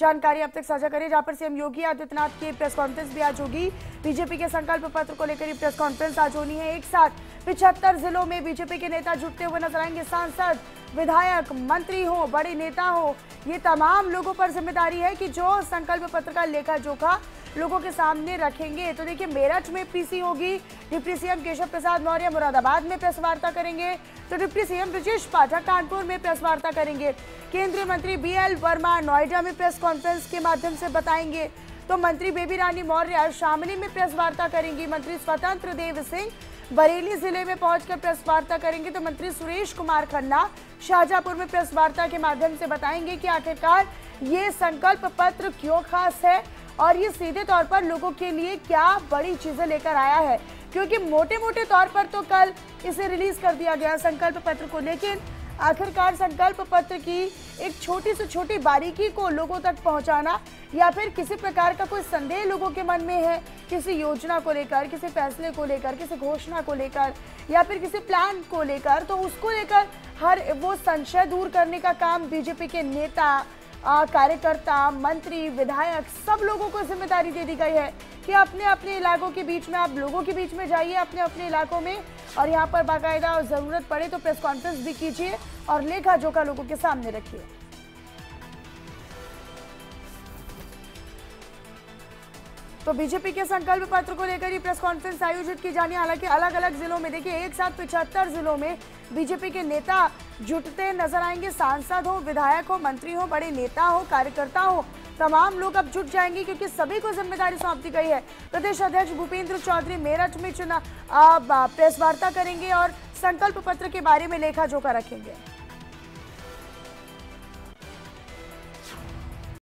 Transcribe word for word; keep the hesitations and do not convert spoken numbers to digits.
जानकारी अब तक साझा करें, जहां पर सीएम योगी आदित्यनाथ की प्रेस कॉन्फ्रेंस भी आज होगी। बीजेपी के संकल्प पत्र को लेकर प्रेस कॉन्फ्रेंस आज होनी है। एक साथ पिछहत्तर जिलों में बीजेपी के नेता जुटते हुए नजर आएंगे। सांसद, विधायक, मंत्री हो, बड़े नेता हो, ये तमाम लोगों पर जिम्मेदारी है कि जो संकल्प पत्र का लेखा जोखा लोगों के सामने रखेंगे। तो देखिए, मेरठ में पीसी होगी, डिप्टी सीएम केशव प्रसाद मौर्य मुरादाबाद में प्रेस वार्ता करेंगे, तो डिप्टी सीएम ब्रिजेश पाठक कानपुर में प्रेस वार्ता करेंगे। केंद्रीय मंत्री बी एल वर्मा नोएडा में प्रेस कॉन्फ्रेंस के माध्यम से बताएंगे, तो मंत्री बेबी रानी मौर्य शामली में प्रेस वार्ता करेंगी। मंत्री स्वतंत्र देव सिंह बरेली जिले में पहुंचकर प्रेस वार्ता करेंगे, तो मंत्री सुरेश कुमार खन्ना शाहजहापुर में प्रेस वार्ता के माध्यम से बताएंगे कि आखिरकार ये संकल्प पत्र क्यों खास है और ये सीधे तौर पर लोगों के लिए क्या बड़ी चीजें लेकर आया है। क्योंकि मोटे मोटे तौर पर तो कल इसे रिलीज कर दिया गया संकल्प पत्र को, लेकिन आखिरकार संकल्प पत्र की एक छोटी से छोटी बारीकी को लोगों तक पहुंचाना या फिर किसी प्रकार का कोई संदेह लोगों के मन में है किसी योजना को लेकर, किसी फैसले को लेकर, किसी घोषणा को लेकर या फिर किसी प्लान को लेकर, तो उसको लेकर हर वो संशय दूर करने का काम बीजेपी के नेता, कार्यकर्ता, मंत्री, विधायक सब लोगों को जिम्मेदारी दे दी गई है कि अपने अपने इलाकों के बीच में आप लोगों के बीच में जाइए, अपने अपने इलाकों में, और यहाँ पर बाकायदा और जरूरत पड़े तो प्रेस कॉन्फ्रेंस भी कीजिए और लेखा जोखा लोगों के सामने रखिए। तो बीजेपी के संकल्प पत्र को लेकर ही प्रेस कॉन्फ्रेंस आयोजित की जानी है। हालांकि अलग अलग जिलों में देखिए, एक साथ पिछहत्तर जिलों में बीजेपी के नेता जुटते नजर आएंगे। सांसद हो, विधायक हो, मंत्री हो, बड़े नेता हो, कार्यकर्ता हो, तमाम लोग अब जुट जाएंगे क्योंकि सभी को जिम्मेदारी सौंप दी गई है। प्रदेश अध्यक्ष भूपेंद्र चौधरी मेरठ में चुनाव प्रेस वार्ता करेंगे और संकल्प पत्र के बारे में लेखा जोखा रखेंगे।